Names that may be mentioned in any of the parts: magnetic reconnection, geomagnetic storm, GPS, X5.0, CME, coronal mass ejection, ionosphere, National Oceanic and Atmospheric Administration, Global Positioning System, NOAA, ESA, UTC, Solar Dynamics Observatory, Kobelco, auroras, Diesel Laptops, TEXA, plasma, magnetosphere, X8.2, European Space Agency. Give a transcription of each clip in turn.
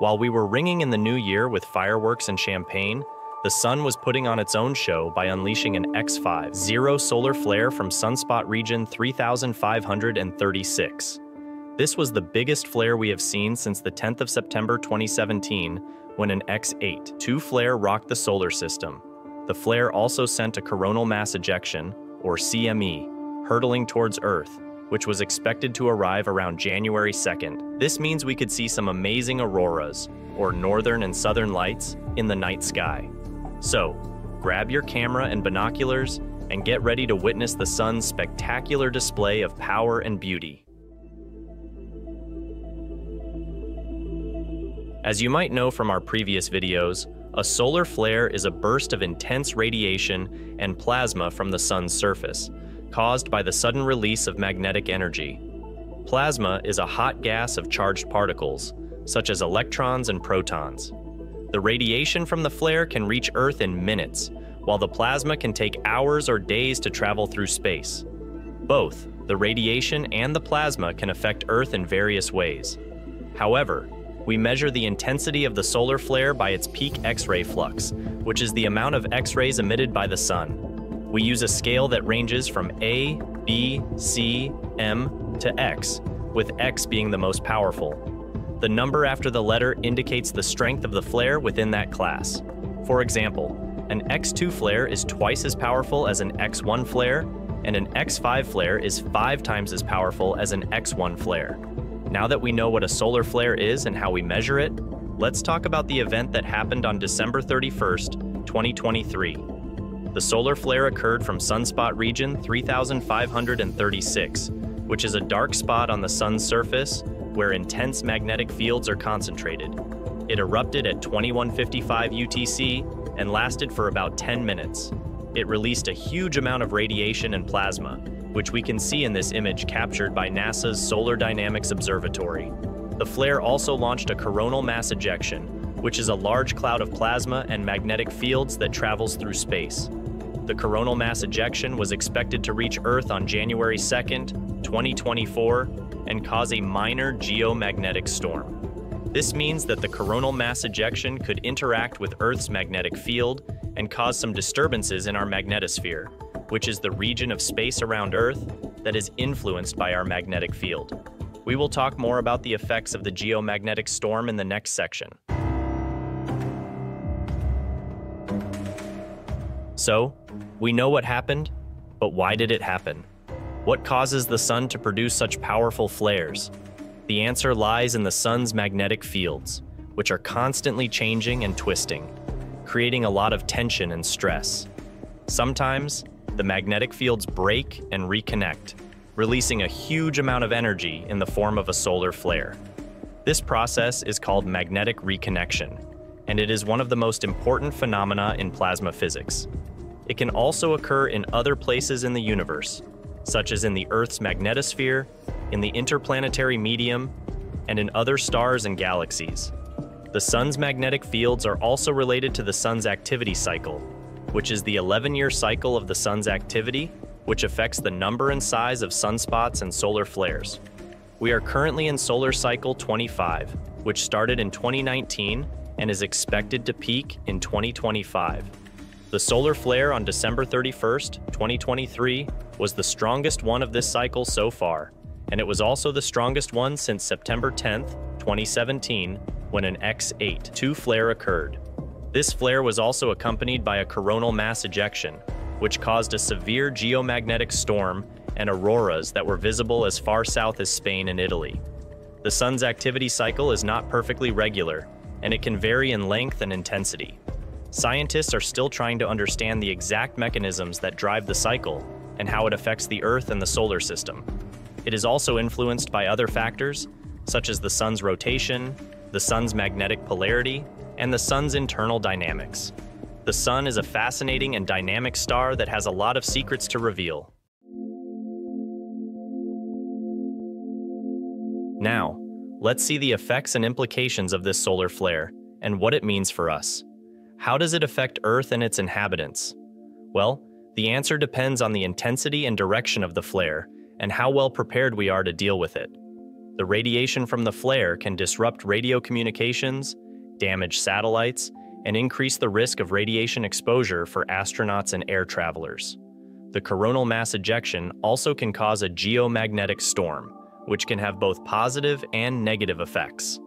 While we were ringing in the new year with fireworks and champagne, the sun was putting on its own show by unleashing an X5.0 solar flare from sunspot region 3536. This was the biggest flare we have seen since the 10th of September 2017, when an X8.2 flare rocked the solar system. The flare also sent a coronal mass ejection, or CME, hurtling towards Earth, which was expected to arrive around January 2nd. This means we could see some amazing auroras, or northern and southern lights, in the night sky. So, grab your camera and binoculars and get ready to witness the sun's spectacular display of power and beauty. As you might know from our previous videos, a solar flare is a burst of intense radiation and plasma from the sun's surface, caused by the sudden release of magnetic energy. Plasma is a hot gas of charged particles, such as electrons and protons. The radiation from the flare can reach Earth in minutes, while the plasma can take hours or days to travel through space. Both the radiation and the plasma can affect Earth in various ways. However, we measure the intensity of the solar flare by its peak X-ray flux, which is the amount of X-rays emitted by the sun. We use a scale that ranges from A, B, C, M to X, with X being the most powerful. The number after the letter indicates the strength of the flare within that class. For example, an X2 flare is twice as powerful as an X1 flare, and an X5 flare is 5 times as powerful as an X1 flare. Now that we know what a solar flare is and how we measure it, let's talk about the event that happened on December 31st, 2023. The solar flare occurred from sunspot region 3536, which is a dark spot on the sun's surface where intense magnetic fields are concentrated. It erupted at 21:55 UTC and lasted for about 10 minutes. It released a huge amount of radiation and plasma, which we can see in this image captured by NASA's Solar Dynamics Observatory. The flare also launched a coronal mass ejection, which is a large cloud of plasma and magnetic fields that travels through space. The coronal mass ejection was expected to reach Earth on January 2nd, 2024, and cause a minor geomagnetic storm. This means that the coronal mass ejection could interact with Earth's magnetic field and cause some disturbances in our magnetosphere, which is the region of space around Earth that is influenced by our magnetic field. We will talk more about the effects of the geomagnetic storm in the next section. So, we know what happened, but why did it happen? What causes the sun to produce such powerful flares? The answer lies in the sun's magnetic fields, which are constantly changing and twisting, creating a lot of tension and stress. Sometimes, the magnetic fields break and reconnect, releasing a huge amount of energy in the form of a solar flare. This process is called magnetic reconnection, and it is one of the most important phenomena in plasma physics. It can also occur in other places in the universe, such as in the Earth's magnetosphere, in the interplanetary medium, and in other stars and galaxies. The sun's magnetic fields are also related to the sun's activity cycle, which is the 11-year cycle of the sun's activity, which affects the number and size of sunspots and solar flares. We are currently in solar cycle 25, which started in 2019 and is expected to peak in 2025. The solar flare on December 31st, 2023, was the strongest one of this cycle so far, and it was also the strongest one since September 10th, 2017, when an X8.2 flare occurred. This flare was also accompanied by a coronal mass ejection, which caused a severe geomagnetic storm and auroras that were visible as far south as Spain and Italy. The sun's activity cycle is not perfectly regular, and it can vary in length and intensity. Scientists are still trying to understand the exact mechanisms that drive the cycle and how it affects the Earth and the solar system. It is also influenced by other factors, such as the sun's rotation, the sun's magnetic polarity, and the sun's internal dynamics. The sun is a fascinating and dynamic star that has a lot of secrets to reveal. Now, let's see the effects and implications of this solar flare and what it means for us. How does it affect Earth and its inhabitants? Well, the answer depends on the intensity and direction of the flare and how well prepared we are to deal with it. the radiation from the flare can disrupt radio communications, damage satellites, and increase the risk of radiation exposure for astronauts and air travelers. The coronal mass ejection also can cause a geomagnetic storm, which can have both positive and negative effects.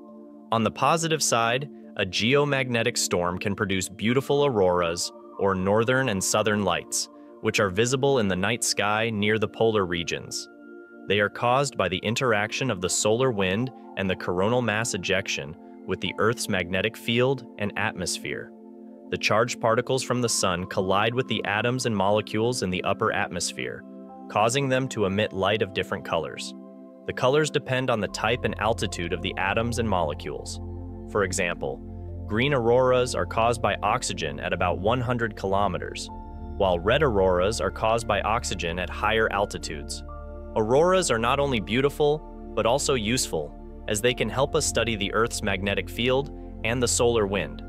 On the positive side, a geomagnetic storm can produce beautiful auroras, or northern and southern lights, which are visible in the night sky near the polar regions. They are caused by the interaction of the solar wind and the coronal mass ejection with the Earth's magnetic field and atmosphere. The charged particles from the sun collide with the atoms and molecules in the upper atmosphere, causing them to emit light of different colors. The colors depend on the type and altitude of the atoms and molecules. For example, green auroras are caused by oxygen at about 100 kilometers, while red auroras are caused by oxygen at higher altitudes. Auroras are not only beautiful, but also useful, as they can help us study the Earth's magnetic field and the solar wind.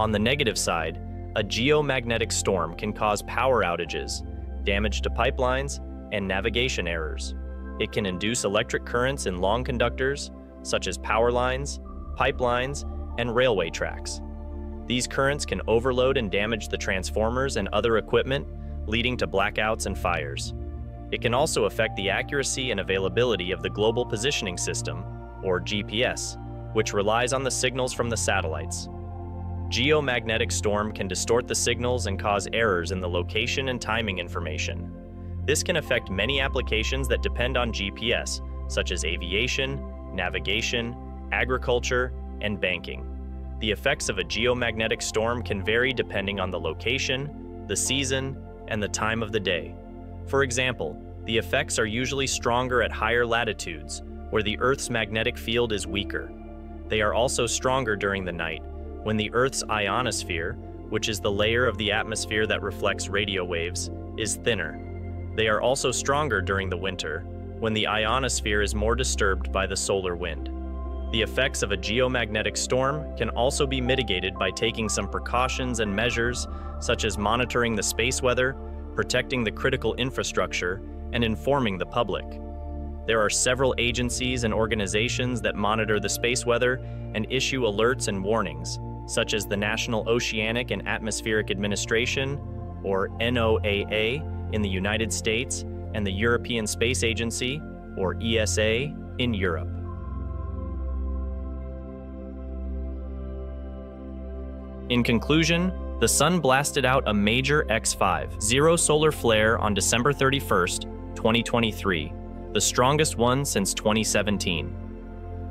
On the negative side, a geomagnetic storm can cause power outages, damage to pipelines, and navigation errors. It can induce electric currents in long conductors, such as power lines, pipelines, and railway tracks. These currents can overload and damage the transformers and other equipment, leading to blackouts and fires. It can also affect the accuracy and availability of the Global Positioning System, or GPS, which relies on the signals from the satellites. Geomagnetic storm can distort the signals and cause errors in the location and timing information. This can affect many applications that depend on GPS, such as aviation, navigation, agriculture, and banking. The effects of a geomagnetic storm can vary depending on the location, the season, and the time of the day. For example, the effects are usually stronger at higher latitudes, where the Earth's magnetic field is weaker. They are also stronger during the night, when the Earth's ionosphere, which is the layer of the atmosphere that reflects radio waves, is thinner. They are also stronger during the winter, when the ionosphere is more disturbed by the solar wind. The effects of a geomagnetic storm can also be mitigated by taking some precautions and measures, such as monitoring the space weather, protecting the critical infrastructure, and informing the public. There are several agencies and organizations that monitor the space weather and issue alerts and warnings, such as the National Oceanic and Atmospheric Administration, or NOAA, in the United States, and the European Space Agency, or ESA, in Europe. In conclusion, the sun blasted out a major X5.0 solar flare on December 31st, 2023, the strongest one since 2017.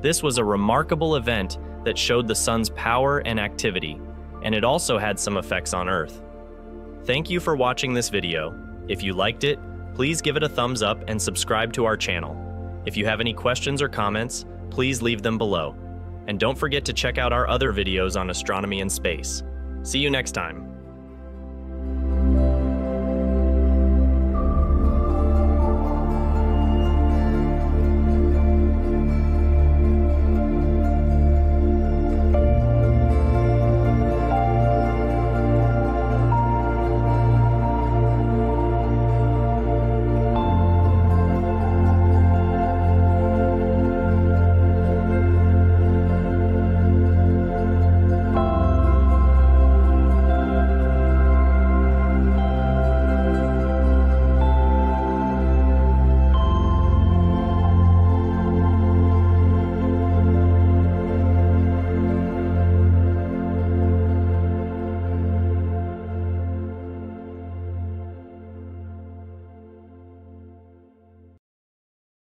This was a remarkable event that showed the sun's power and activity, and it also had some effects on Earth. Thank you for watching this video. If you liked it, please give it a thumbs up and subscribe to our channel. If you have any questions or comments, please leave them below. And don't forget to check out our other videos on astronomy and space. See you next time.